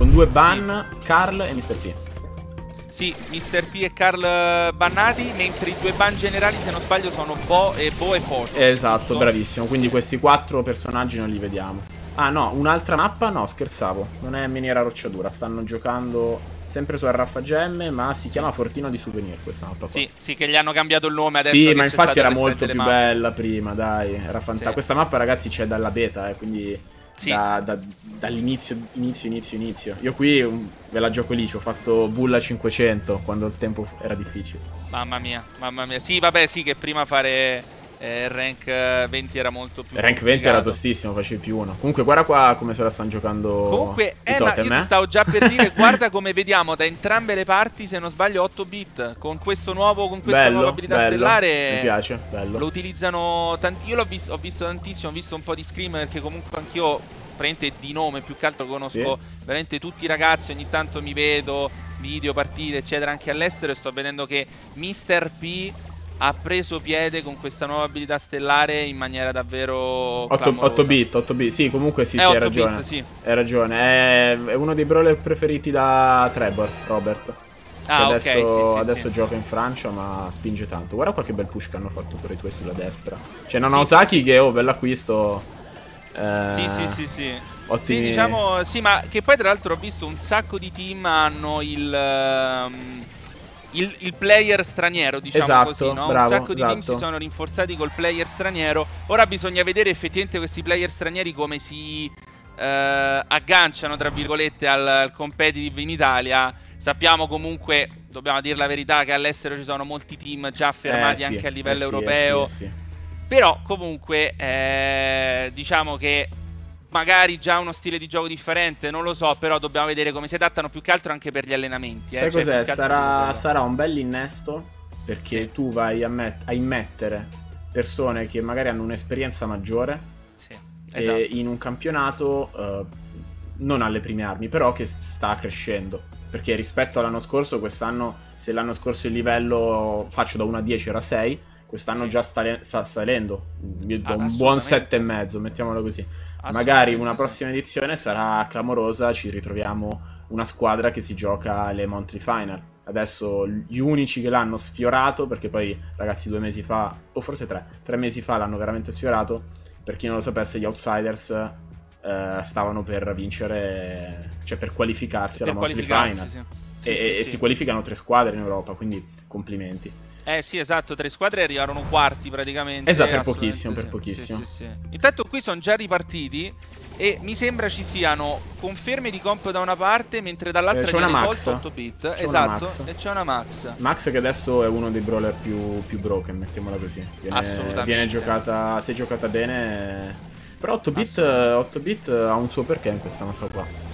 Con 2 ban, sì. Carl e Mr. P. Sì, Mr. P e Carl bannati, mentre i 2 ban generali, se non sbaglio, sono Bo e Posto. Esatto, bravissimo. Quindi questi 4 personaggi non li vediamo. Ah no, un'altra mappa? No, scherzavo. Non è miniera rocciadura, stanno giocando sempre su Arraffa Gemme, ma si chiama Fortino di Souvenir questa mappa qua. Sì, sì, che gli hanno cambiato il nome adesso. Sì, ma infatti era molto più bella prima, dai. Era fantastica. Sì. Questa mappa, ragazzi, c'è dalla beta, quindi... Sì. Dall'inizio, inizio. Io qui ve la gioco lì, ci ho fatto bulla 500 quando il tempo era difficile. Mamma mia, mamma mia. Sì, vabbè, sì, che prima fare rank 20 era molto più rank 20 complicato. Era tostissimo, facevi più uno. Comunque guarda qua come se la stanno giocando. Comunque, Totem, ma io ti stavo già per dire, guarda come vediamo da entrambe le parti, se non sbaglio, 8 bit. Con questo nuovo, con questa nuova abilità stellare. Mi piace, bello. Lo utilizzano tanti. Io l'ho visto, ho visto tantissimo, ho visto un po' di screamer che comunque anch'io di nome, più che altro conosco veramente tutti i ragazzi, ogni tanto mi vedo video, partite, eccetera, anche all'estero, e sto vedendo che Mr. P ha preso piede con questa nuova abilità stellare in maniera davvero 8 bit, sì, comunque sì, hai ragione, hai ragione, è uno dei brawler preferiti da Trevor, Robert, adesso, adesso gioca in Francia, ma spinge tanto. Guarda qualche bel push che hanno fatto per i tuoi sulla destra, c'è Nanaosaki che bell'acquisto. Sì. Ottimi. Sì, diciamo, sì, ma che poi tra l'altro ho visto un sacco di team hanno il player straniero, diciamo, così, no? Bravo, un sacco di team si sono rinforzati col player straniero. Ora bisogna vedere effettivamente questi player stranieri come si agganciano, tra virgolette, al competitive in Italia. Sappiamo comunque, dobbiamo dire la verità, che all'estero ci sono molti team già affermati anche a livello europeo. Però comunque diciamo che magari già uno stile di gioco differente, non lo so, però dobbiamo vedere come si adattano, più che altro anche per gli allenamenti. Sai cos'è? Sarà un bel innesto, perché tu vai a immettere persone che magari hanno un'esperienza maggiore in un campionato non alle prime armi, però che sta crescendo, perché rispetto all'anno scorso, quest'anno, se l'anno scorso il livello faccio da 1 a 10 era 6, quest'anno già sta salendo, un buon 7,5, mettiamolo così. Magari una prossima edizione sarà clamorosa, ci ritroviamo una squadra che si gioca le Monthly Final. Adesso gli unici che l'hanno sfiorato, perché poi ragazzi 2 mesi fa, o forse 3 mesi fa l'hanno veramente sfiorato, per chi non lo sapesse gli Outsiders stavano per vincere, cioè per qualificarsi alla Monthly Final. Si qualificano 3 squadre in Europa, quindi complimenti. Sì, esatto, 3 squadre arrivarono quarti praticamente. Esatto, per pochissimo, Intanto qui sono già ripartiti e mi sembra ci siano conferme di comp da una parte, mentre dall'altra c'è una Max 8 bit. Esatto, e c'è una Max. Max che adesso è uno dei brawler più broken, mettiamola così. Assolutamente. Viene giocata, se giocata bene. Però 8 bit ha un suo perché in questa mappa qua.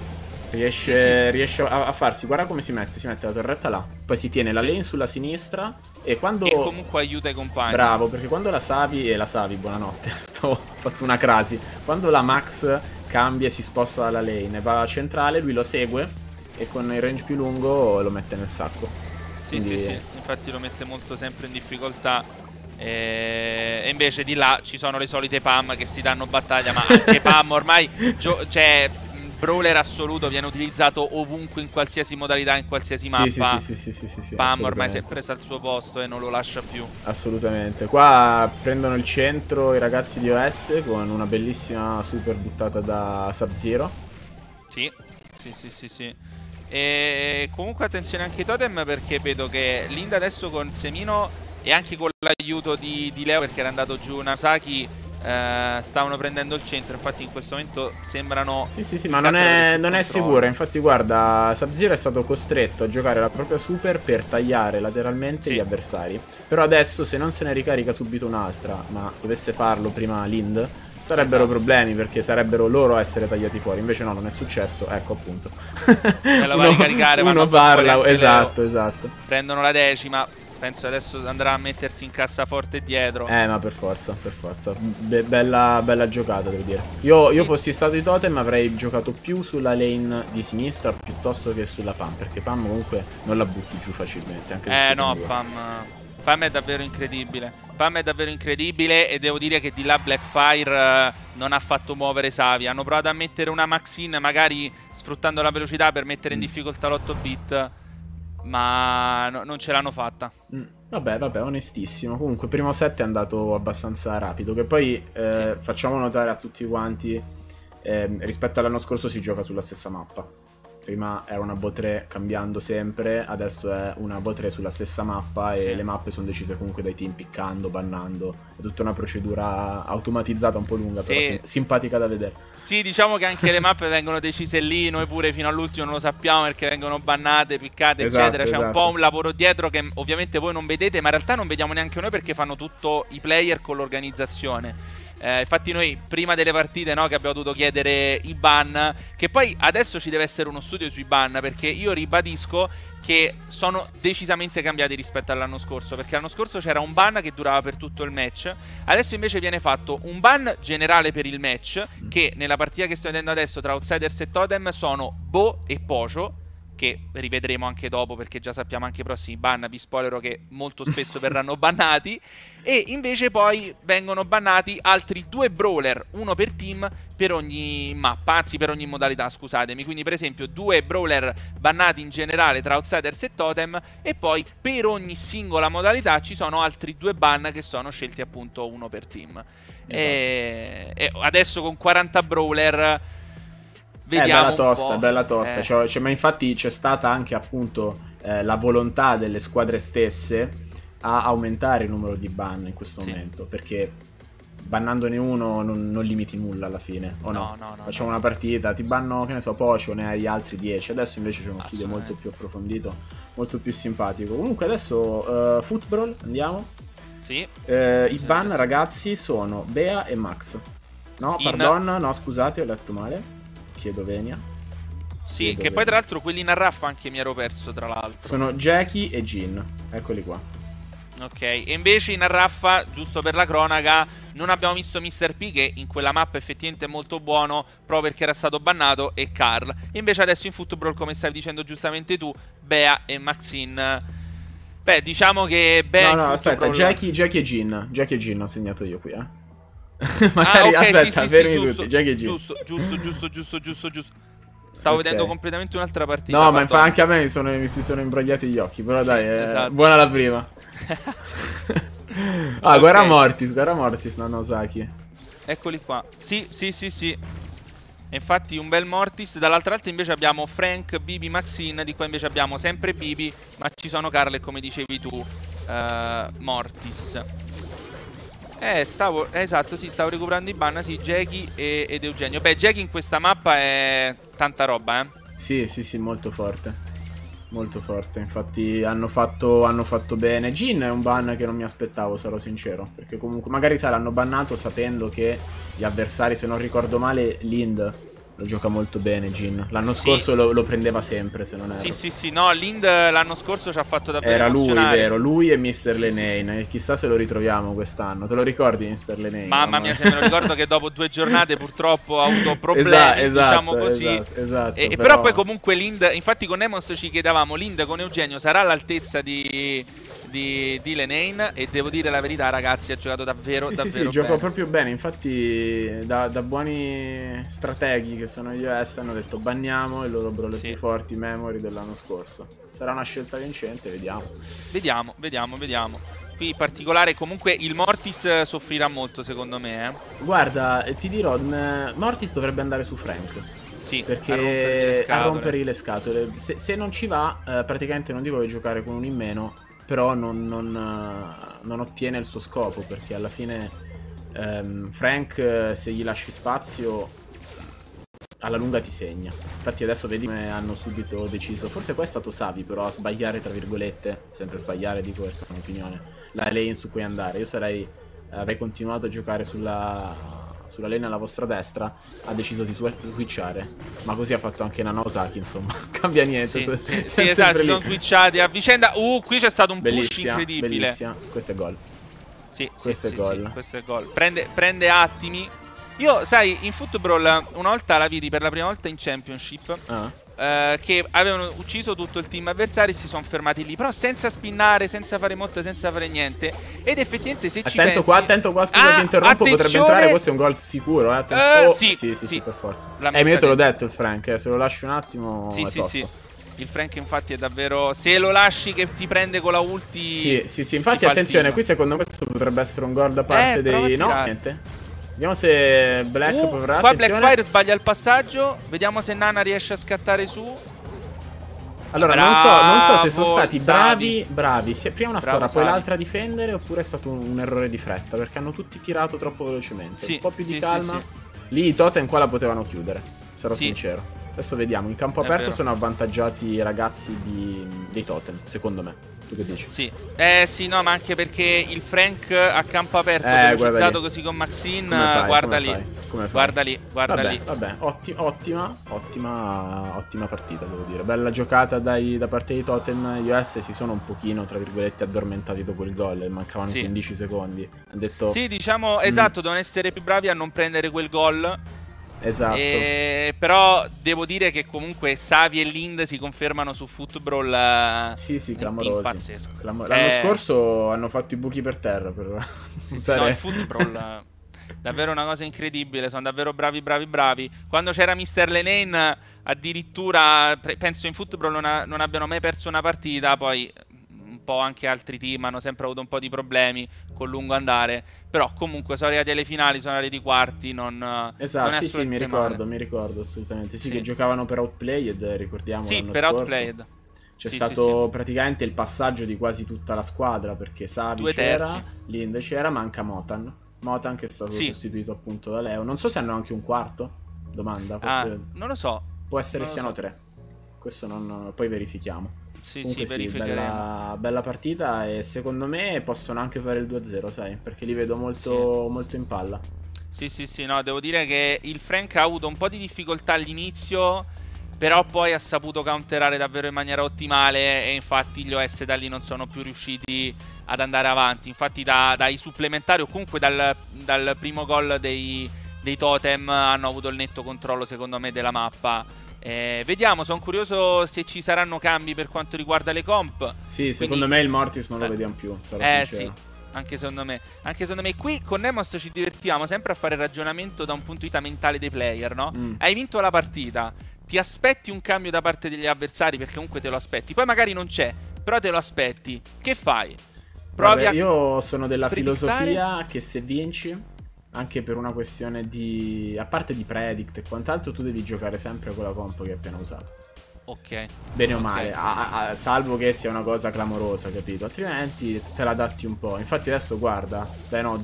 Riesce a farsi, guarda come si mette la torretta là, poi si tiene la lane sulla sinistra e quando... E comunque aiuta i compagni. Bravo, perché quando la Savi, buonanotte, ho fatto una crasi, quando la Max cambia e si sposta dalla lane, va a centrale, lui lo segue e con il range più lungo lo mette nel sacco. Quindi infatti lo mette molto sempre in difficoltà. E invece di là ci sono le solite Pam che si danno battaglia, ma anche Pam ormai, cioè... Brawler assoluto, viene utilizzato ovunque, in qualsiasi modalità, in qualsiasi mappa. Pam ormai si è presa al suo posto e non lo lascia più. Assolutamente. Qua prendono il centro i ragazzi di OS con una bellissima super buttata da Subzero. Sì. E comunque attenzione anche ai Totem, perché vedo che Lind adesso con Semino e anche con l'aiuto di Leo, perché era andato giù Nanaosaki, stavano prendendo il centro. Infatti in questo momento sembrano... Sì, ma non è sicuro. Infatti guarda, Subzero è stato costretto a giocare la propria super per tagliare lateralmente gli avversari. Però adesso se non se ne ricarica subito un'altra, ma dovesse farlo prima Lind, sarebbero problemi, perché sarebbero loro a essere tagliati fuori. Invece no, non è successo. Ecco appunto, la va a ricaricare, ma non parla. Esatto. Prendono la 10ª. Penso adesso andrà a mettersi in cassaforte dietro. Ma per forza. Bella giocata, devo dire. Io fossi stato di Totem avrei giocato più sulla lane di sinistra piuttosto che sulla Pam, perché Pam comunque non la butti giù facilmente. Anche no, Pam è davvero incredibile. Pam è davvero incredibile e devo dire che di là Blackfire non ha fatto muovere Savi. Hanno provato a mettere una Maxine magari sfruttando la velocità per mettere in difficoltà l'8 bit, ma no, non ce l'hanno fatta. Vabbè, onestissimo. Comunque primo set è andato abbastanza rapido, che poi sì, facciamo notare a tutti quanti, rispetto all'anno scorso si gioca sulla stessa mappa. Prima era una BO3 cambiando sempre, adesso è una BO3 sulla stessa mappa e sì, le mappe sono decise comunque dai team piccando, bannando. È tutta una procedura automatizzata un po' lunga, sì, però simpatica da vedere. Sì, diciamo che anche le mappe vengono decise lì, noi pure fino all'ultimo non lo sappiamo perché vengono bannate, piccate, esatto, eccetera. C'è un po' un lavoro dietro che ovviamente voi non vedete, ma in realtà non vediamo neanche noi perché fanno tutto i player con l'organizzazione. Infatti noi prima delle partite, no, che abbiamo dovuto chiedere i ban, che poi adesso ci deve essere uno studio sui ban, perché io ribadisco che sono decisamente cambiati rispetto all'anno scorso, perché l'anno scorso c'era un ban che durava per tutto il match, adesso invece viene fatto un ban generale per il match, che nella partita che stiamo vedendo adesso tra Outsiders e Totem sono Bo e Pocio, che rivedremo anche dopo perché già sappiamo anche i prossimi ban, vi spoilerò che molto spesso verranno bannati, e invece poi vengono bannati altri 2 brawler, uno per team per ogni mappa, anzi per ogni modalità, scusatemi, quindi per esempio 2 brawler bannati in generale tra Outsiders e Totem, e poi per ogni singola modalità ci sono altri 2 ban che sono scelti appunto uno per team. E adesso con 40 brawler vediamo bella tosta, un po'. Bella tosta. Cioè, ma infatti c'è stata anche appunto la volontà delle squadre stesse a aumentare il numero di ban in questo momento, perché bannandone uno non limiti nulla alla fine, o no? No, no, facciamo una partita, ti banno, che ne so, Pocio, ne hai altri 10. Adesso invece c'è uno studio molto più approfondito, molto più simpatico. Comunque adesso Footbrawl, andiamo. Sì. I ban, ragazzi, sono Bea e Max. No, pardon, no, scusate, ho letto male. Chiedo venia. Sì, chiedo che venia. Poi tra l'altro quelli in Arraffa anche mi ero perso, tra l'altro. Sono Jackie e Jean, eccoli qua. Ok, e invece in Arraffa, giusto per la cronaca, non abbiamo visto Mr. P, che in quella mappa effettivamente è molto buono, proprio perché era stato bannato, e Carl. Invece adesso in Footbrawl, come stavi dicendo giustamente tu, Bea e Maxine. Beh, diciamo che Bea... No, aspetta, Jackie e Jean. Jackie e Jean ho segnato io qui, eh. Magari, ah, ok, aspetta, sì, giusto, giusto. Stavo vedendo completamente un'altra partita. No, ma infatti anche a me mi si sono imbrogliati gli occhi. Però sì, dai, buona la prima. Guarda Mortis, Nanaosaki. Eccoli qua. Sì. Infatti un bel Mortis. Dall'altra parte invece abbiamo Frank, Bibi, Maxine. Di qua invece abbiamo sempre Bibi, ma ci sono Carl e, come dicevi tu, Mortis. Stavo recuperando i ban, sì, Jackie ed Eugenio. Beh, Jackie in questa mappa è tanta roba, eh? Sì, molto forte. Molto forte, infatti hanno fatto bene. Jean è un ban che non mi aspettavo, sarò sincero, perché comunque magari l'hanno bannato sapendo che gli avversari, se non ricordo male, Lind lo gioca molto bene, Jean. L'anno scorso lo prendeva sempre, se non erro. Sì, no, Lind l'anno scorso ci ha fatto davvero emozionare. Era lui, vero, lui e Mr. Lenane. E chissà se lo ritroviamo quest'anno. Te lo ricordi, Mr. Lenane? Mamma mia, se me lo ricordo, che dopo 2 giornate purtroppo ha avuto problemi, diciamo così. Esatto, però poi comunque Lind, infatti con Nemos ci chiedevamo, Lind con Eugenio sarà all'altezza di Lenane, e devo dire la verità, ragazzi, ha giocato davvero davvero bene. Giocò proprio bene, infatti da buoni strateghi che sono gli US hanno detto banniamo i loro brawler più forti, memory dell'anno scorso. Sarà una scelta vincente, vediamo. Qui in particolare comunque il Mortis soffrirà molto, secondo me, eh. Guarda, ti dirò, Mortis dovrebbe andare su Frank. Sì, perché a rompere le scatole. Se non ci va, praticamente non dico che giocare con uno in meno, però non ottiene il suo scopo, perché alla fine Frank, se gli lasci spazio, alla lunga ti segna. Infatti adesso vedi come hanno subito deciso, forse qua è stato Savi però a sbagliare, tra virgolette, sempre sbagliare dico perché è un'opinione, la lane su cui andare. Io avrei continuato a giocare sulla lane alla vostra destra, ha deciso di switchare, ma così ha fatto anche Nanaosaki, insomma. Cambia niente. Esatto, si sono switchati a vicenda. Qui c'è stato un push incredibile. Bellissima. Questo è gol. Questo è gol. Prende attimi. Io, sai, in Footbrawl una volta la vidi per la prima volta in Championship che avevano ucciso tutto il team avversario e si sono fermati lì, però senza spinnare, senza fare motta, senza fare niente. Ed effettivamente se ci pensi... attento qua, scusa ti interrompo, attenzione... potrebbe entrare, questo è un gol sicuro, eh? Oh, sì, per forza. Io te l'ho detto il Frank, se lo lascio un attimo sì. Il Frank infatti è davvero... se lo lasci che ti prende con la ulti... Sì, infatti attenzione, qui secondo me questo potrebbe essere un gol da parte dei... No, niente. Vediamo se Black potrà... Qua Blackfire sbaglia il passaggio. Vediamo se Nana riesce a scattare su. Allora, non so se sono stati bravi. Se prima una squadra, poi l'altra a difendere, oppure è stato un errore di fretta, perché hanno tutti tirato troppo velocemente. Un po' più di calma. Lì i Totem qua la potevano chiudere, sarò sincero. Adesso vediamo, in campo aperto sono avvantaggiati i ragazzi dei Totem, secondo me. Tu che dici? Sì, ma anche perché il Frank a campo aperto, velocizzato così con Maxine, guarda lì. Vabbè, ottima partita, devo dire. Bella giocata da parte di Totem. Gli US si sono un pochino, tra virgolette, addormentati dopo il gol. Mancavano 15 secondi. Hanno detto... Sì, diciamo, esatto, devono essere più bravi a non prendere quel gol. Esatto. Però devo dire che comunque Savi e Lind si confermano su Footbrawl. Sì, clamorosi. Pazzesco. L'anno scorso hanno fatto i buchi per terra. Per no, il Footbrawl davvero una cosa incredibile. Sono davvero bravi. Quando c'era Mr. Lenane, addirittura penso in Footbrawl non abbiano mai perso una partita. Poi un po' anche altri team hanno sempre avuto un po' di problemi col lungo andare, però comunque sono arrivati alle finali, sono arrivati ai quarti, non è assolutamente mi ricordo assolutamente, sì, che giocavano per Outplayed, ricordiamo l'anno scorso. Outplayed c'è stato praticamente il passaggio di quasi tutta la squadra, perché Savi c'era, Lind c'era, manca Motan che è stato sostituito appunto da Leo. Non so se hanno anche un quarto, domanda, non lo so, può essere siano tre, questo non... poi verifichiamo. Comunque bella partita, e secondo me possono anche fare il 2-0, sai, perché li vedo molto in palla. No, devo dire che il Frank ha avuto un po' di difficoltà all'inizio, però poi ha saputo counterare davvero in maniera ottimale, e infatti gli OS da lì non sono più riusciti ad andare avanti. Infatti dai supplementari, o comunque dal primo gol dei Totem, hanno avuto il netto controllo secondo me della mappa. Vediamo, sono curioso se ci saranno cambi per quanto riguarda le comp. Sì, secondo me il Mortis non lo vediamo più, sarò sincero. Anche secondo me. Qui con Nemos ci divertiamo sempre a fare ragionamento da un punto di vista mentale dei player, no? Hai vinto la partita, ti aspetti un cambio da parte degli avversari, perché comunque te lo aspetti. Poi magari non c'è, però te lo aspetti. Che fai? Provi a... Io sono della filosofia che se vinci... anche per una questione di... a parte di predict e quant'altro, tu devi giocare sempre con la comp che hai appena usato. Ok. Bene o male, salvo che sia una cosa clamorosa, capito? Altrimenti te la adatti un po'. Infatti adesso guarda,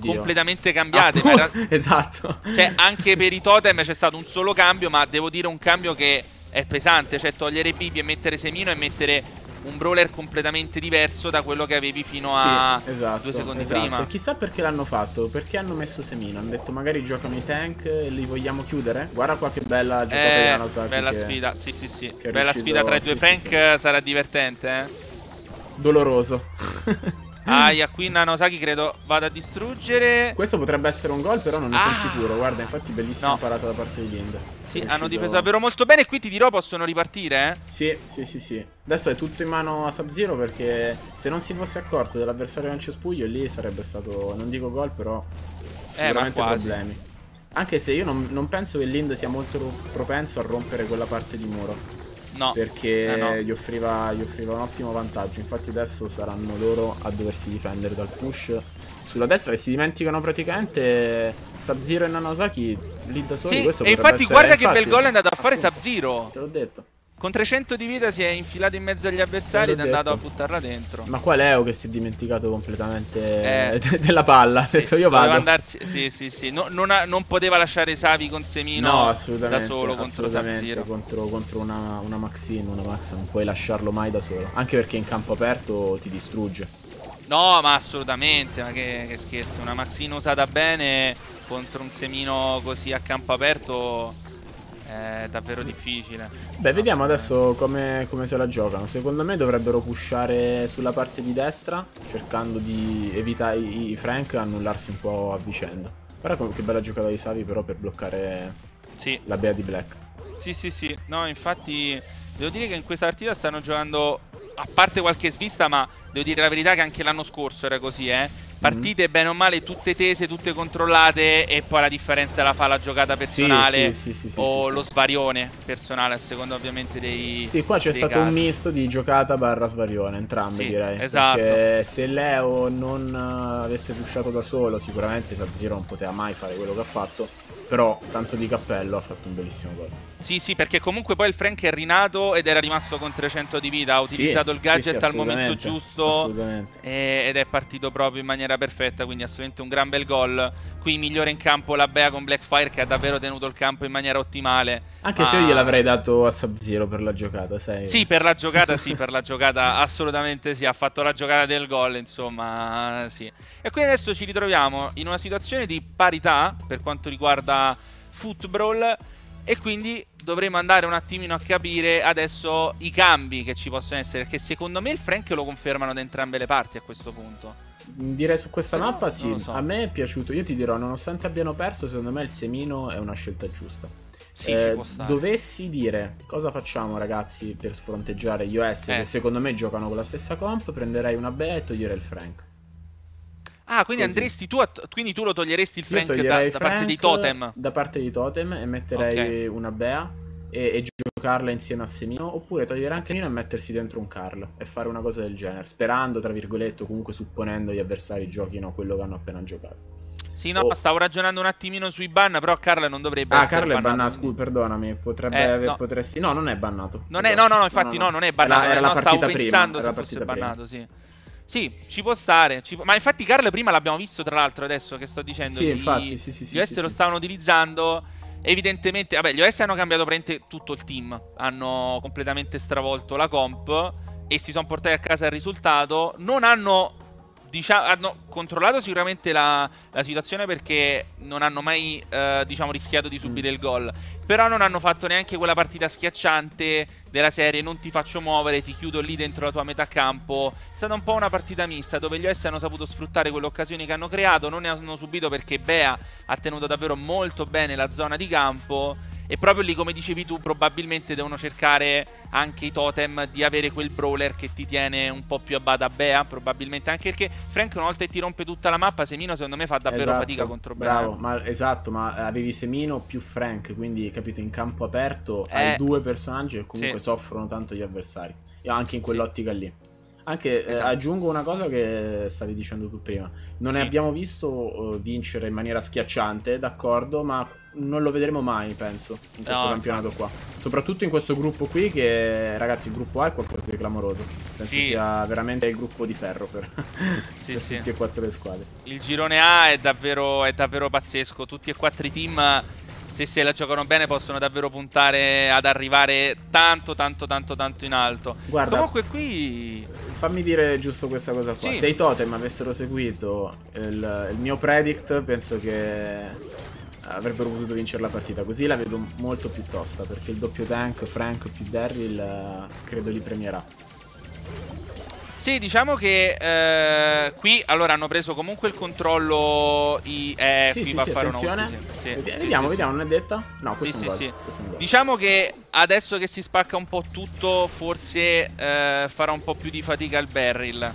completamente cambiate. Esatto. Cioè, anche per i Totem c'è stato un solo cambio, ma devo dire un cambio che è pesante. Cioè, togliere Bibi e mettere Semino e mettere... un brawler completamente diverso da quello che avevi fino a due secondi prima. Chissà perché l'hanno fatto, perché hanno messo Semino, hanno detto magari giocano i tank e li vogliamo chiudere. Guarda qua che bella giocata di Nanaosaki. Bella sfida, bella sfida tra i due Frank, sarà divertente, doloroso. Aia, qui Nanaosaki credo vada a distruggere. Questo potrebbe essere un gol, però non ne sono sicuro. Guarda, infatti bellissima parata da parte di Lind. Sì, hanno difeso davvero molto bene. Qui ti dirò, possono ripartire, eh? Sì. Adesso è tutto in mano a Subzero, perché se non si fosse accorto dell'avversario lanciospuglio, lì sarebbe stato, non dico gol, però sicuramente problemi. Anche se io non penso che Lind sia molto propenso a rompere quella parte di muro. No, perché gli offriva un ottimo vantaggio. Infatti adesso saranno loro a doversi difendere dal push sulla destra, e si dimenticano praticamente Subzero e Nanaosaki lì da soli. Questo, e infatti guarda che bel gol è andato a fare Subzero. Te l'ho detto. Con 300 di vita si è infilato in mezzo agli avversari ed è andato a buttarla dentro. Ma qua Leo che si è dimenticato completamente della palla. Ha detto io vado. Non poteva lasciare Savi con Semino da solo contro Subzero. Contro una Maxine, una Max, non puoi lasciarlo mai da solo. Anche perché in campo aperto ti distrugge. No, ma assolutamente, ma che scherzo. Una Maxine usata bene contro un Semino così a campo aperto... è davvero difficile. Beh, vediamo adesso come se la giocano. Secondo me dovrebbero pushare sulla parte di destra, cercando di evitare i Frank, annullarsi un po' a vicenda. Guarda che bella giocata di Savi, però, per bloccare la Bea di Black. No, infatti Devo dire che in questa partita stanno giocando, a parte qualche svista, ma devo dire la verità che anche l'anno scorso era così, partite bene o male tutte tese, tutte controllate, e poi la differenza la fa la giocata personale, sì, svarione personale, a seconda ovviamente dei qua c'è stato casi. Un misto di giocata barra svarione, entrambi, direi. Esatto. Perché se Leo non avesse rushato da solo, sicuramente Subzero non poteva mai fare quello che ha fatto. Però, tanto di cappello, ha fatto un bellissimo gol. Sì, sì, perché comunque poi il Frank è rinato ed era rimasto con 300 di vita. Ha utilizzato il gadget al momento giusto ed è partito proprio in maniera perfetta. Quindi assolutamente un gran bel gol. Qui migliore in campo la Bea con Blackfire, che ha davvero tenuto il campo in maniera ottimale. Anche se io gliel'avrei dato a Subzero per la giocata, sai? Sì, per la giocata sì, per la giocata assolutamente sì. Ha fatto la giocata del gol, insomma, sì. E quindi adesso ci ritroviamo in una situazione di parità per quanto riguarda Footbrawl, e quindi dovremo andare un attimino a capire adesso i cambi che ci possono essere, perché secondo me il Frank lo confermano da entrambe le parti a questo punto. Direi su questa mappa sì, a me è piaciuto. Io ti dirò, nonostante abbiano perso, secondo me il Semino è una scelta giusta. Sì, ci può stare. Dovessi dire cosa facciamo, ragazzi, per sfronteggiare gli US, che secondo me giocano con la stessa comp, prenderei una Bea e toglierei il Frank. Ah, quindi andresti tu, quindi tu lo toglieresti il Frank da parte dei Totem? Da parte di Totem, e metterei una Bea e giocarla insieme a Semino, oppure togliere anche Semino e mettersi dentro un Carl e fare una cosa del genere, sperando, tra virgolette, comunque supponendo gli avversari giochino quello che hanno appena giocato. Sì, no, stavo ragionando un attimino sui ban, però Carl non dovrebbe essere bannato. Ah, Carl è bannato, quindi... perdonami, potrebbe potresti... No, non è bannato. Non è, no, infatti non è bannato, era la partita stavo pensando prima, se fosse bannato, sì. Sì, ci può stare, ma infatti Carl prima l'abbiamo visto, tra l'altro, adesso che sto dicendo, gli US lo stavano utilizzando, evidentemente, vabbè, gli US hanno cambiato praticamente tutto il team, hanno completamente stravolto la comp e si sono portati a casa il risultato. Non hanno, diciamo, hanno controllato sicuramente la situazione, perché non hanno mai, diciamo, rischiato di subire il gol, però non hanno fatto neanche quella partita schiacciante della serie non ti faccio muovere, ti chiudo lì dentro la tua metà campo. È stata un po' una partita mista, dove gli US hanno saputo sfruttare quelle occasioni che hanno creato, non ne hanno subito, perché Bea ha tenuto davvero molto bene la zona di campo, e proprio lì, come dicevi tu, probabilmente devono cercare anche i Totem di avere quel brawler che ti tiene un po' più a bada Bea, probabilmente, anche perché Frank, una volta che ti rompe tutta la mappa, Semino secondo me fa davvero fatica contro Bea. Bravo, ma avevi Semino più Frank, quindi capito, in campo aperto hai due personaggi che comunque soffrono tanto gli avversari, anche in quell'ottica lì. Anche aggiungo una cosa che stavi dicendo tu prima. Non ne abbiamo visto vincere in maniera schiacciante, d'accordo, ma non lo vedremo mai, penso, in questo campionato qua. Soprattutto in questo gruppo qui, che ragazzi, il gruppo A è qualcosa di clamoroso. Penso sia veramente il gruppo di ferro per tutti e quattro le squadre. Il girone A è davvero pazzesco. Tutti e quattro i team, se se la giocano bene, possono davvero puntare ad arrivare tanto in alto. Guarda, comunque qui... Fammi dire giusto questa cosa qua. Se i Totem avessero seguito il mio predict, penso che avrebbero potuto vincere la partita. Così la vedo molto più tosta, perché il doppio tank Frank più Daryl credo li premierà. Sì, diciamo che qui allora hanno preso comunque il controllo. Qui va a fare attenzione. Vediamo, non è detta? No, questo diciamo che adesso che si spacca un po' tutto, forse farà un po' più di fatica il Barrel.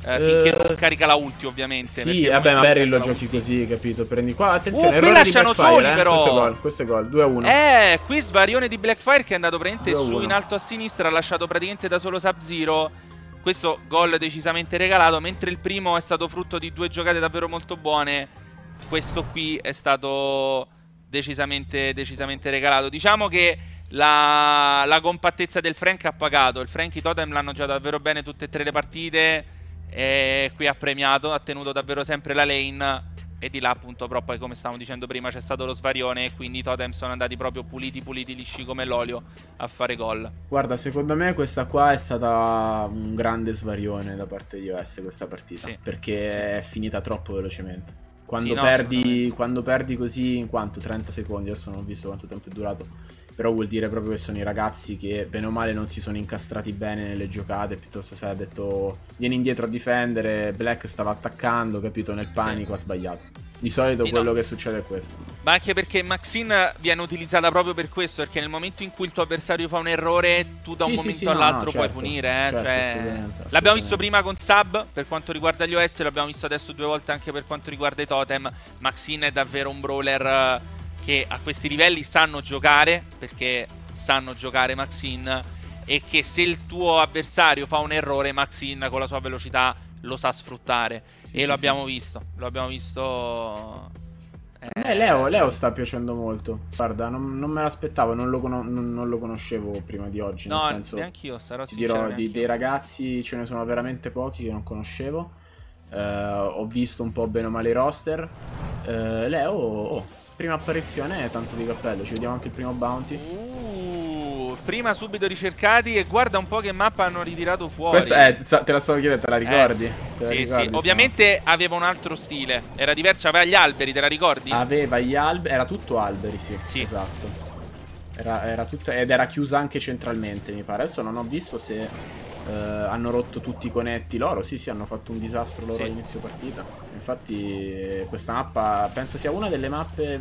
Finché non carica la ulti, ovviamente. Sì, vabbè, ma Barrel lo giochi così, capito? Prendi qua, attenzione. Qui lasciano soli, però. Questo è gol, 2-1. Qui svarione di Blackfire, che è andato praticamente su in alto a sinistra, ha lasciato praticamente da solo Subzero. Questo gol decisamente regalato, mentre il primo è stato frutto di due giocate davvero molto buone, questo qui è stato decisamente regalato. Diciamo che la compattezza del Frank ha pagato. Il Frank e i Totem l'hanno giocato davvero bene tutte e tre le partite, e qui ha premiato, ha tenuto davvero sempre la lane, e di là appunto, però poi, come stavamo dicendo prima, c'è stato lo svarione, e quindi i Totem sono andati proprio puliti, lisci come l'olio a fare gol. Guarda, secondo me questa qua è stata un grande svarione da parte di US questa partita, perché è finita troppo velocemente. Quando perdi così, in quanto 30 secondi, adesso non ho visto quanto tempo è durato, però vuol dire proprio che sono i ragazzi che bene o male non si sono incastrati bene nelle giocate, piuttosto se ha detto vieni indietro a difendere, Black stava attaccando, capito, nel panico ha sbagliato. Di solito sì, quello che succede è questo. Ma anche perché Maxine viene utilizzata proprio per questo, perché nel momento in cui il tuo avversario fa un errore, tu da un momento all'altro puoi punire. Certo, l'abbiamo visto prima con Sub per quanto riguarda gli OS, l'abbiamo visto adesso due volte anche per quanto riguarda i totem. Maxine è davvero un brawler che a questi livelli sanno giocare, perché sanno giocare Maxine, e che se il tuo avversario fa un errore, Maxine con la sua velocità lo sa sfruttare. Lo abbiamo visto. Leo sta piacendo molto. Guarda, non me l'aspettavo, non lo conoscevo prima di oggi. No, neanch'io, sarò sincero, dei ragazzi ce ne sono veramente pochi che non conoscevo. Ho visto un po' bene o male i roster. Leo, prima apparizione, tanto di cappello. Ci vediamo anche il primo bounty. Prima subito ricercati, e guarda un po' che mappa hanno ritirato fuori. Questa te la stavo chiedendo, te la ricordi? Sì. Ovviamente aveva un altro stile, era diverso, aveva gli alberi, te la ricordi? Aveva gli alberi, era tutto alberi, sì. Esatto. Era tutto, ed era chiusa anche centralmente, mi pare. Adesso non ho visto se hanno rotto tutti i conetti loro. Sì, hanno fatto un disastro loro all'inizio partita. Infatti questa mappa penso sia una delle mappe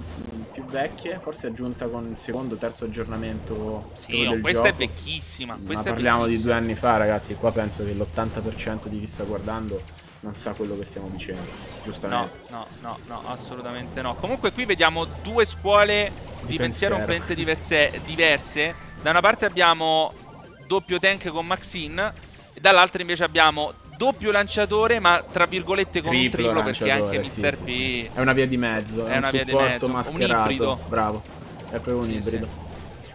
più vecchie, forse aggiunta con il secondo o terzo aggiornamento. Questa gioco. È vecchissima. Ma parliamo di 2 anni fa, ragazzi. Qua penso che l'80% di chi sta guardando non sa quello che stiamo dicendo. Giustamente. No, assolutamente no. Comunque qui vediamo due scuole di pensiero completamente diverse. Da una parte abbiamo doppio tank con Maxine, e dall'altra invece abbiamo doppio lanciatore, ma tra virgolette con triplo, perché anche Mr. P è una via di mezzo, è un supporto mascherato, un ibrido. Bravo, è proprio un ibrido.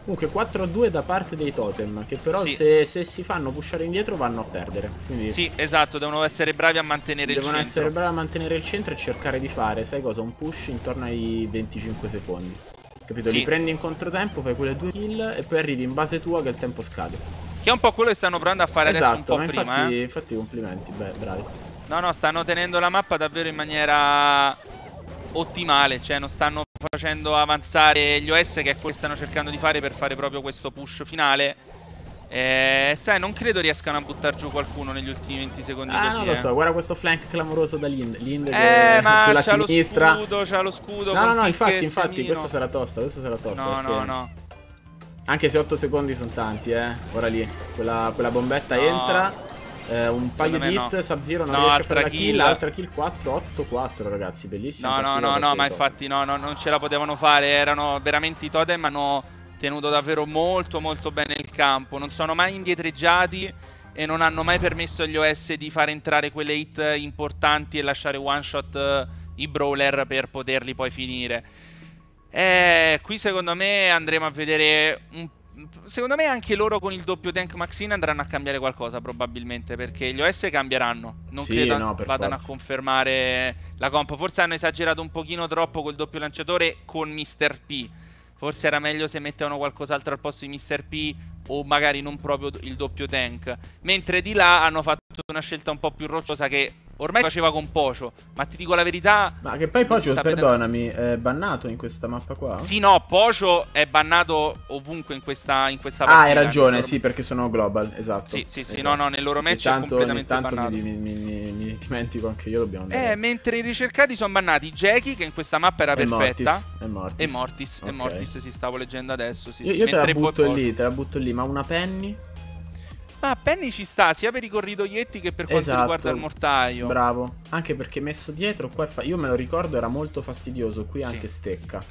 Comunque 4-2 da parte dei totem, che però se si fanno pushare indietro vanno a perdere. Quindi esatto, devono essere bravi a mantenere il centro. Devono essere bravi a mantenere il centro e cercare di fare, sai cosa, un push intorno ai 25 secondi. Capito? Li prendi in controtempo, fai quelle 2 kill e poi arrivi in base tua che il tempo scade. Che è un po' quello che stanno provando a fare adesso un po' prima. Infatti complimenti, bravi. No, stanno tenendo la mappa davvero in maniera ottimale. Cioè non stanno facendo avanzare gli OS, che è quello che stanno cercando di fare per fare proprio questo push finale. Sai, non credo riescano a buttare giù qualcuno negli ultimi 20 secondi così. Non lo so, guarda questo flank clamoroso da Lind. Lind ma sulla sinistra. C'ha lo scudo. No, infatti questa sarà tosta. No. Anche se 8 secondi sono tanti, ora lì, quella bombetta entra, un paio di hit, Subzero non riesce a fare la kill, altra kill 4-8-4, ragazzi, bellissimo. No, ma infatti non ce la potevano fare, erano veramente i totem, hanno tenuto davvero molto molto bene il campo, non sono mai indietreggiati e non hanno mai permesso agli OS di far entrare quelle hit importanti e lasciare one shot i brawler per poterli poi finire. Qui secondo me andremo a vedere secondo me anche loro con il doppio tank Maxine andranno a cambiare qualcosa probabilmente, perché gli OS cambieranno. Non credo vadano a confermare la comp. Forse hanno esagerato un pochino troppo col doppio lanciatore con Mr. P. Forse era meglio se mettevano qualcos'altro al posto di Mr. P, o magari non proprio il doppio tank. Mentre di là hanno fatto una scelta un po' più rocciosa, che ormai faceva con Pocio, ma ti dico la verità. Ma che poi Pocio, perdonami, è bannato in questa mappa qua? Sì, no, Pocio è bannato ovunque in questa partita. Hai ragione, loro... perché sono global, esatto. Sì, esatto. No, nel loro match è completamente bannato. Mi dimentico anche io, dobbiamo andare. Mentre i ricercati sono bannati Jackie, che in questa mappa era perfetta, e Mortis. Okay. Mortis, stavo leggendo adesso. Io te la butto lì, ma una Penny? Ma Penny ci sta sia per i corridoietti che per quanto riguarda il mortaio. Bravo. Anche perché messo dietro qua io me lo ricordo, era molto fastidioso. Qui anche Stecca.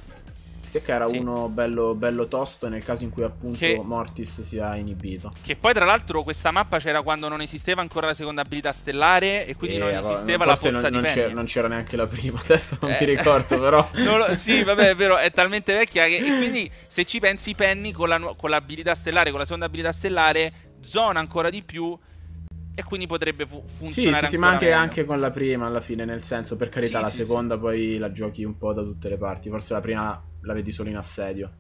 Stecca era uno bello tosto, nel caso in cui appunto Mortis sia inibito. Che poi tra l'altro questa mappa c'era quando non esisteva ancora la seconda abilità stellare, e quindi non esisteva la forza di Penny. Non c'era neanche la prima, adesso non ti ricordo però. Vabbè, è vero, è talmente vecchia che, e quindi se ci pensi, Penny con l'abilità stellare, con la seconda abilità stellare, zona ancora di più, e quindi potrebbe funzionare. Sì, ma anche con la prima alla fine, nel senso, per carità, la seconda poi la giochi un po' da tutte le parti. Forse la prima la vedi solo in assedio.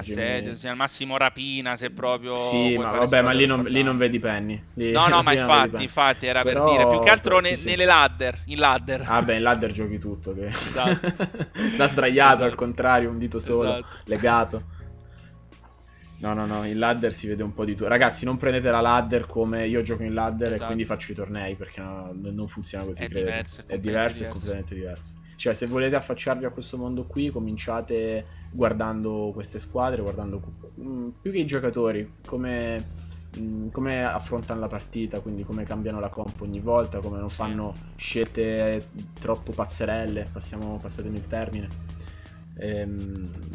Sì, al massimo rapina, se proprio. Sì, ma vabbè, ma lì non vedi Penny. No, ma infatti era per dire. Più che altro nelle ladder. In ladder. Vabbè, in ladder giochi tutto. Esatto. Da sdraiato, al contrario, un dito solo, legato. No, in ladder si vede un po' di tutto. Ragazzi, non prendete la ladder come io gioco in ladder e quindi faccio i tornei, perché non funziona così, è diverso, è completamente diverso. Cioè, se volete affacciarvi a questo mondo qui, cominciate guardando queste squadre, guardando più che i giocatori, come affrontano la partita, quindi come cambiano la comp ogni volta, come non fanno scelte troppo pazzerelle, passatemi il termine.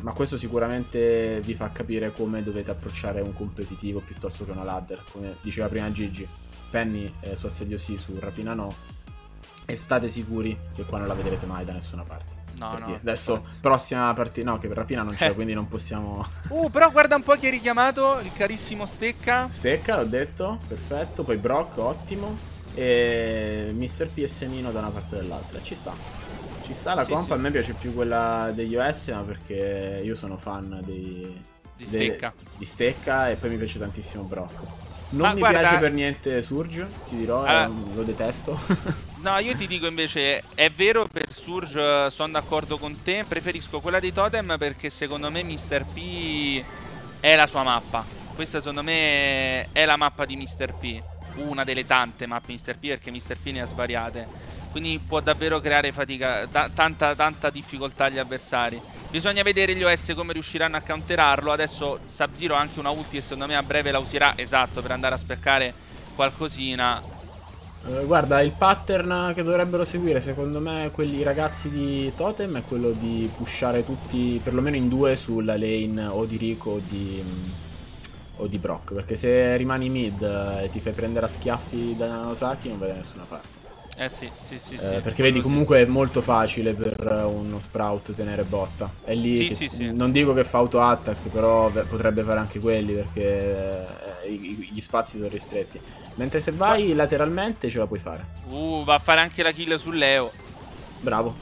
Ma questo sicuramente vi fa capire come dovete approcciare un competitivo piuttosto che una ladder. Come diceva prima Gigi, Penny su Assedio sì, su Rapina no, e state sicuri che qua non la vedrete mai da nessuna parte. No, no, adesso infatti. Prossima partita. No, che per Rapina non c'è, quindi non possiamo. Però guarda un po' chi hai richiamato, il carissimo Stecca. Stecca, l'ho detto, perfetto. Poi Brock, ottimo. E Mr. P e Semino da una parte e dall'altra. Ci sta. Ci sta la compa. A me piace più quella degli US, ma perché io sono fan di Stecca, e poi mi piace tantissimo Brock. Non mi piace per niente Surge, ti dirò, lo detesto. No, io ti dico invece, è vero, per Surge sono d'accordo con te, preferisco quella dei Totem perché secondo me Mr. P è la sua mappa. Questa secondo me è la mappa di Mr. P, una delle tante mappe Mr. P, perché Mr. P ne ha svariate. Quindi può davvero creare fatica, tanta difficoltà agli avversari. Bisogna vedere gli OS come riusciranno a counterarlo. Adesso Subzero ha anche una ulti e secondo me a breve la userà, esatto, per andare a speccare qualcosina. Guarda, il pattern che dovrebbero seguire secondo me quelli ragazzi di Totem è quello di pushare tutti perlomeno in due sulla lane o di Rico o di Brock, perché se rimani mid e ti fai prendere a schiaffi da Nanaosaki non vai da nessuna parte. Sì. Perché vedi, comunque è molto facile per uno Sprout tenere botta. È lì. Sì. Non dico che fa auto-attack, però potrebbe fare anche quelli, perché gli spazi sono ristretti. Mentre se vai lateralmente ce la puoi fare. Va a fare anche la kill su Leo. Bravo.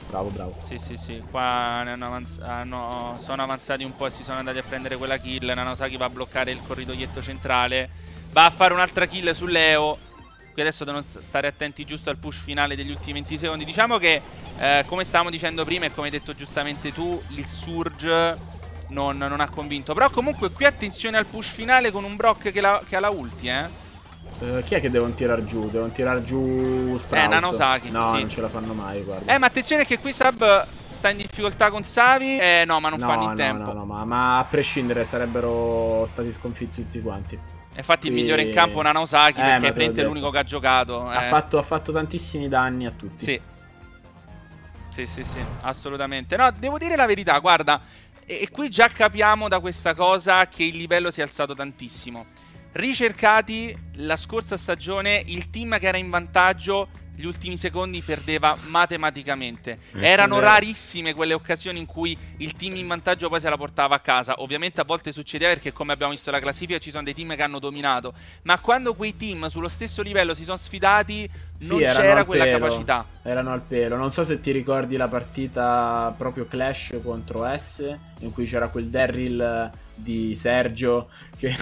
Sì. Qua sono avanzati un po' e si sono andati a prendere quella kill. Nanaosaki va a bloccare il corridoietto centrale. Va a fare un'altra kill su Leo. Qui adesso devono stare attenti giusto al push finale degli ultimi 20 secondi. Diciamo che, come stavamo dicendo prima e come hai detto giustamente tu, il Surge non ha convinto. Però comunque qui attenzione al push finale con un Brock che ha la ulti, chi è che devono tirar giù? Devono tirar giù Sprout. Nanaosaki. No, non ce la fanno mai, guarda. Ma attenzione che qui Sub sta in difficoltà con Savi. No, ma non fanno in tempo. No, ma a prescindere sarebbero stati sconfitti tutti quanti. Infatti il migliore in campo è Nanaosaki, perché è veramente l'unico che ha giocato. Ha fatto tantissimi danni a tutti. Sì, assolutamente. No, devo dire la verità, guarda, e qui già capiamo da questa cosa che il livello si è alzato tantissimo. Ricercati, la scorsa stagione, il team che era in vantaggio gli ultimi secondi perdeva matematicamente. Erano rarissime quelle occasioni in cui il team in vantaggio poi se la portava a casa. Ovviamente a volte succedeva, perché come abbiamo visto la classifica ci sono dei team che hanno dominato, ma quando quei team sullo stesso livello si sono sfidati non c'era quella capacità. Erano al pelo. Non so se ti ricordi la partita proprio Clash contro S, in cui c'era quel Daryl di Sergio che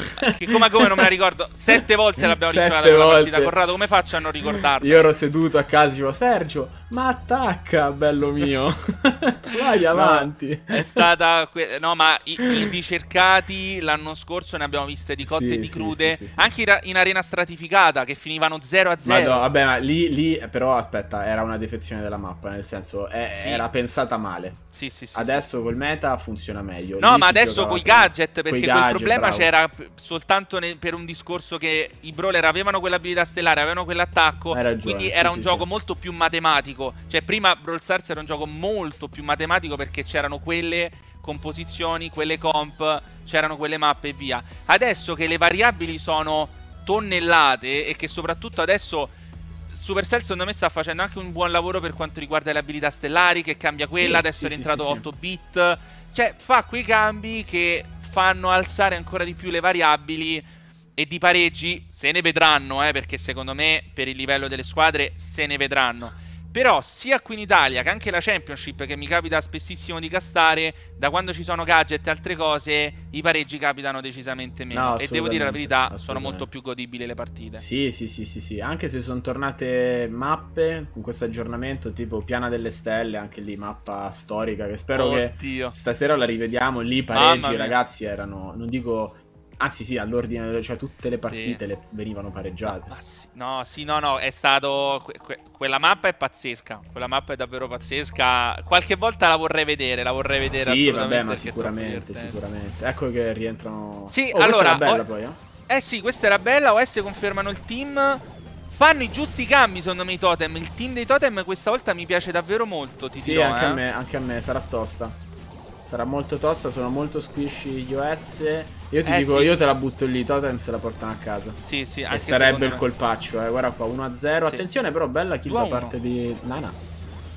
come non me la ricordo. 7 volte l'abbiamo ricevata quella partita, Corrado, come faccio a non ricordarlo? Io ero seduto a casa e dicevo: Sergio, ma attacca, bello mio. Vai avanti. È stata ma i ricercati l'anno scorso ne abbiamo viste di cotte e di crude, anche in arena stratificata che finivano 0-0. Vabbè, ma lì però aspetta, era una defezione della mappa, nel senso era pensata male. Adesso col meta funziona meglio. No, lì ma adesso coi gadget, perché quel problema c'era soltanto per un discorso che i brawler avevano quell'abilità stellare, avevano quell'attacco, quindi era un gioco molto più matematico. Cioè prima Brawl Stars era un gioco molto più matematico, perché c'erano quelle composizioni, quelle comp, c'erano quelle mappe e via. Adesso che le variabili sono tonnellate e che soprattutto adesso Supercell secondo me sta facendo anche un buon lavoro per quanto riguarda le abilità stellari, che cambia quella, adesso è rientrato 8 bit, cioè fa quei cambi che fanno alzare ancora di più le variabili, e di pareggi se ne vedranno, perché secondo me per il livello delle squadre se ne vedranno. Però sia qui in Italia che anche la Championship, che mi capita spessissimo di castare, da quando ci sono gadget e altre cose i pareggi capitano decisamente meno, e devo dire la verità, sono molto più godibili le partite. Sì, anche se sono tornate mappe con questo aggiornamento, tipo Piana delle Stelle, anche lì mappa storica che spero che stasera la rivediamo. Lì i pareggi, ragazzi, erano, non dico Anzi sì, all'ordine, cioè tutte le partite le venivano pareggiate. No, è stato... Quella mappa è pazzesca, quella mappa è davvero pazzesca. Qualche volta la vorrei vedere sì, assolutamente. Sì, vabbè, ma sicuramente. Ecco che rientrano... Sì, oh, allora... Questa era bella poi, eh? Eh sì, questa era bella, OS confermano il team... Fanno i giusti cambi, secondo me, i Totem. Il team dei Totem questa volta mi piace davvero molto, ti dirò, anche a me, anche a me. Sarà tosta. Sarà molto tosta, sono molto squishy gli OS. Io ti dico, io te la butto lì, i Totem se la portano a casa. Sì, sì, anche e sarebbe il colpaccio, guarda qua, 1-0. Sì. Attenzione però, bella kill da parte di Nana.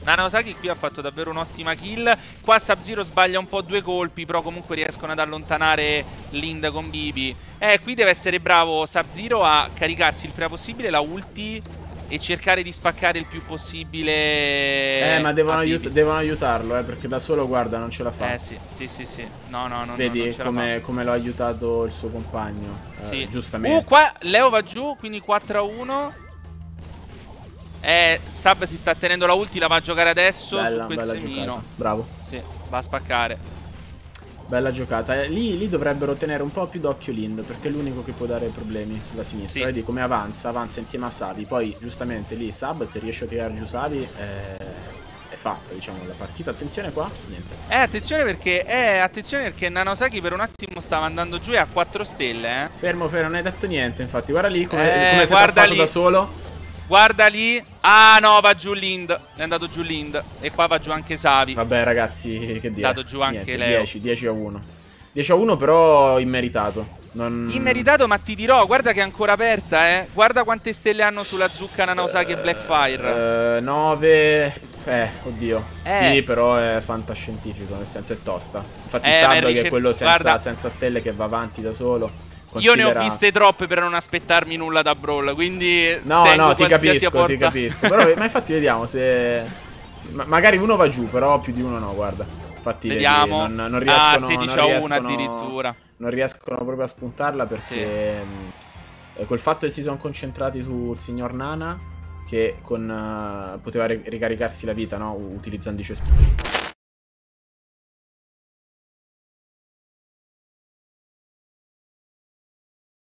Nanaosaki qui ha fatto davvero un'ottima kill. Qua Subzero sbaglia un po' due colpi, però comunque riescono ad allontanare Lind con Bibi. Qui deve essere bravo Subzero a caricarsi il prima possibile la ulti e cercare di spaccare il più possibile. Ma devono aiutarlo, perché da solo, guarda, non ce la fa. Sì. No. Vedi come l'ha aiutato il suo compagno. Sì. Giustamente. Qua Leo va giù, quindi 4-1. Sub si sta tenendo la ulti, la va a giocare adesso su quel Semino. Giocata. Bravo. Sì, va a spaccare. Bella giocata. Lì dovrebbero tenere un po' più d'occhio Lind, perché è l'unico che può dare problemi sulla sinistra. Vedi come avanza insieme a Savi. Poi giustamente lì Sub, se riesce a tirare giù Savi è fatta, diciamo, la partita. Attenzione qua, niente. Attenzione perché Nanaosaki per un attimo stava andando giù e ha 4 stelle, Fermo, non hai detto niente, infatti. Guarda lì come si è tappato da solo. Guarda lì. Ah no, va giù Lind. È andato giù Lind. E qua va giù anche Savi. Vabbè ragazzi, che dire. È andato giù anche Leo. 10-1. 10-1 però immeritato. Immeritato, ma ti dirò, guarda che è ancora aperta, Guarda quante stelle hanno sulla zucca Nanaosaki e Blackfire. 9... oddio. Sì, però è fantascientifico, nel senso è tosta. Infatti Sab che è quello senza stelle che va avanti da solo. Io ne ho viste troppe per non aspettarmi nulla da Brawl, quindi... No, ti capisco. Però, ma infatti vediamo se... magari uno va giù, però più di uno no, guarda. Infatti vediamo. Vedi, non riescono... 16-1 addirittura. Non riescono proprio a spuntarla perché... col fatto che si sono concentrati sul signor Nana, che poteva ricaricarsi la vita, no? Utilizzando i cespugli.